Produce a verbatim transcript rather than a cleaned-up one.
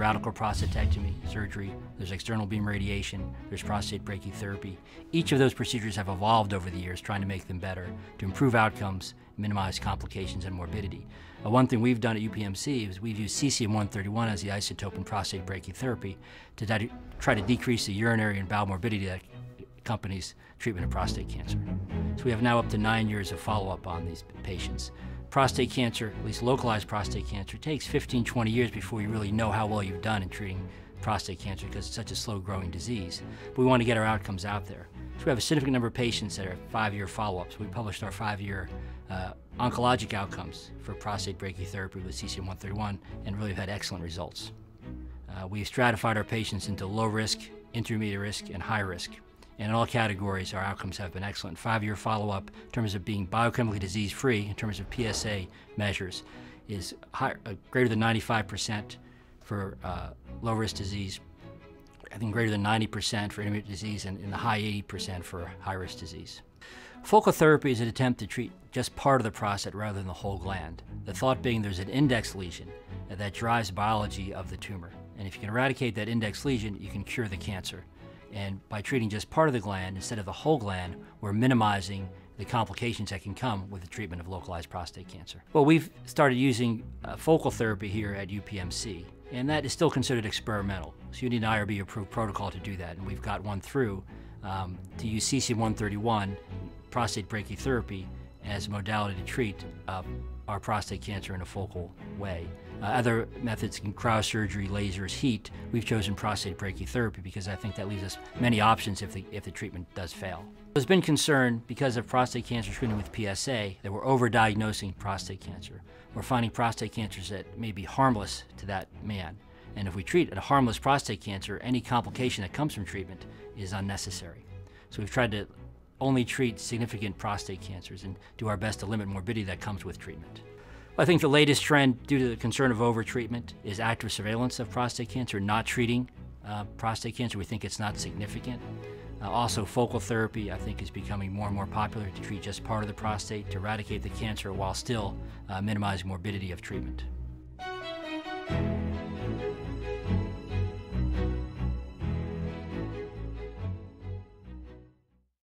radical prostatectomy surgery, there's external beam radiation, there's prostate brachytherapy. Each of those procedures have evolved over the years, trying to make them better, to improve outcomes, minimize complications and morbidity. Uh, one thing we've done at U P M C is we've used cesium one thirty-one as the isotope in prostate brachytherapy to try to decrease the urinary and bowel morbidity that accompanies treatment of prostate cancer. So we have now up to nine years of follow-up on these patients. Prostate cancer, at least localized prostate cancer, takes fifteen, twenty years before you really know how well you've done in treating prostate cancer because it's such a slow-growing disease. But we want to get our outcomes out there. So we have a significant number of patients that are five-year follow-ups. We published our five-year uh, oncologic outcomes for prostate brachytherapy with cesium one thirty-one and really have had excellent results. Uh, we've stratified our patients into low-risk, intermediate-risk, and high-risk. And in all categories, our outcomes have been excellent. Five-year follow-up in terms of being biochemically disease-free, in terms of P S A measures, is higher, uh, greater than ninety-five percent for uh, low-risk disease, I think greater than ninety percent for intermediate disease, and in the high eighty percent for high-risk disease. Focal therapy is an attempt to treat just part of the prostate rather than the whole gland. The thought being there's an index lesion that drives biology of the tumor. And if you can eradicate that index lesion, you can cure the cancer. And by treating just part of the gland instead of the whole gland, we're minimizing the complications that can come with the treatment of localized prostate cancer. Well, we've started using uh, focal therapy here at U P M C, and that is still considered experimental. So you need an I R B-approved protocol to do that, and we've got one through um, to use cesium one thirty-one, prostate brachytherapy, as a modality to treat uh, our prostate cancer in a focal way. Uh, other methods can cryosurgery, lasers, heat. We've chosen prostate brachytherapy because I think that leaves us many options if the, if the treatment does fail. There's been concern because of prostate cancer screening with P S A that we're overdiagnosing prostate cancer. We're finding prostate cancers that may be harmless to that man. And if we treat a harmless prostate cancer, any complication that comes from treatment is unnecessary. So we've tried to only treat significant prostate cancers and do our best to limit morbidity that comes with treatment. I think the latest trend, due to the concern of overtreatment, is active surveillance of prostate cancer, not treating uh, prostate cancer. We think it's not significant. Uh, also, focal therapy, I think, is becoming more and more popular to treat just part of the prostate, to eradicate the cancer while still uh, minimizing morbidity of treatment.